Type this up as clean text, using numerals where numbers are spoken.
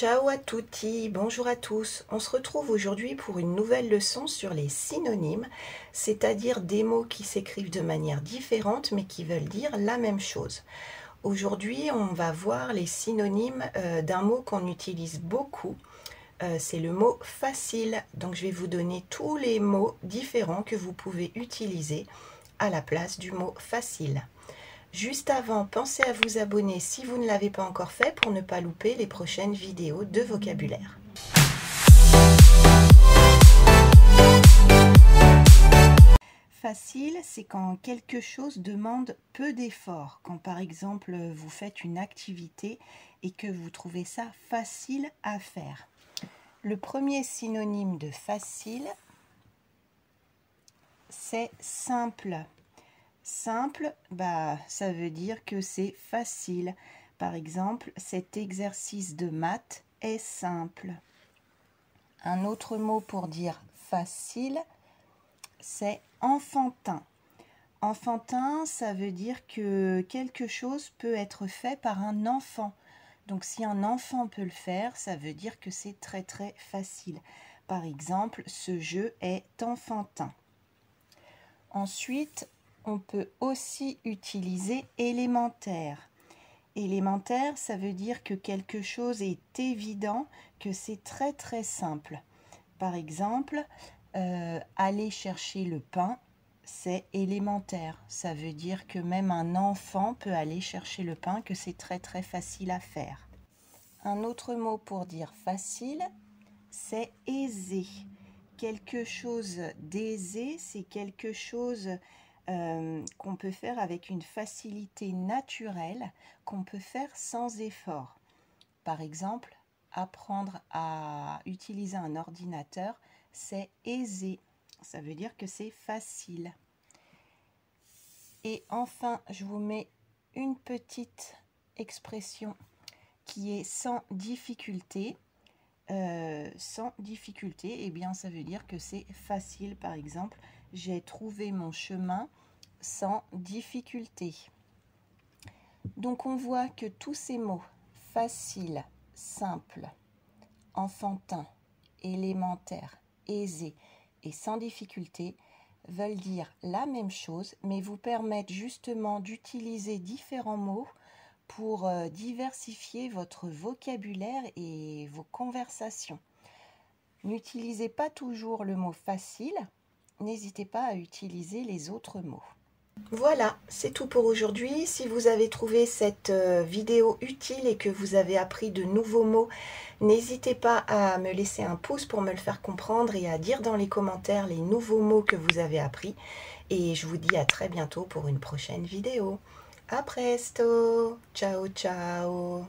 Ciao à tutti, bonjour à tous. On se retrouve aujourd'hui pour une nouvelle leçon sur les synonymes, c'est-à-dire des mots qui s'écrivent de manière différente mais qui veulent dire la même chose. Aujourd'hui, on va voir les synonymes d'un mot qu'on utilise beaucoup, c'est le mot facile. Donc je vais vous donner tous les mots différents que vous pouvez utiliser à la place du mot facile. Juste avant, pensez à vous abonner si vous ne l'avez pas encore fait pour ne pas louper les prochaines vidéos de vocabulaire. Facile, c'est quand quelque chose demande peu d'efforts. Quand par exemple vous faites une activité et que vous trouvez ça facile à faire. Le premier synonyme de facile, c'est simple. Simple, ça veut dire que c'est facile. Par exemple, cet exercice de maths est simple. Un autre mot pour dire facile, c'est enfantin. Enfantin, ça veut dire que quelque chose peut être fait par un enfant. Donc, si un enfant peut le faire, ça veut dire que c'est très très facile. Par exemple, ce jeu est enfantin. Ensuite, on peut aussi utiliser élémentaire. Élémentaire, ça veut dire que quelque chose est évident, que c'est très très simple. Par exemple, aller chercher le pain, c'est élémentaire. Ça veut dire que même un enfant peut aller chercher le pain, que c'est très très facile à faire. Un autre mot pour dire facile, c'est aisé. Quelque chose d'aisé, c'est quelque chose qu'on peut faire avec une facilité naturelle, qu'on peut faire sans effort. Par exemple, apprendre à utiliser un ordinateur, c'est aisé. Ça veut dire que c'est facile. Et enfin, je vous mets une petite expression qui est sans difficulté. Sans difficulté, eh bien ça veut dire que c'est facile. Par exemple, j'ai trouvé mon chemin sans difficulté. Donc on voit que tous ces mots, facile, simple, enfantin, élémentaire, aisé et sans difficulté, veulent dire la même chose, mais vous permettent justement d'utiliser différents mots pour diversifier votre vocabulaire et vos conversations. N'utilisez pas toujours le mot facile, n'hésitez pas à utiliser les autres mots. Voilà, c'est tout pour aujourd'hui. Si vous avez trouvé cette vidéo utile et que vous avez appris de nouveaux mots, n'hésitez pas à me laisser un pouce pour me le faire comprendre et à dire dans les commentaires les nouveaux mots que vous avez appris. Et je vous dis à très bientôt pour une prochaine vidéo. A presto! Ciao, ciao!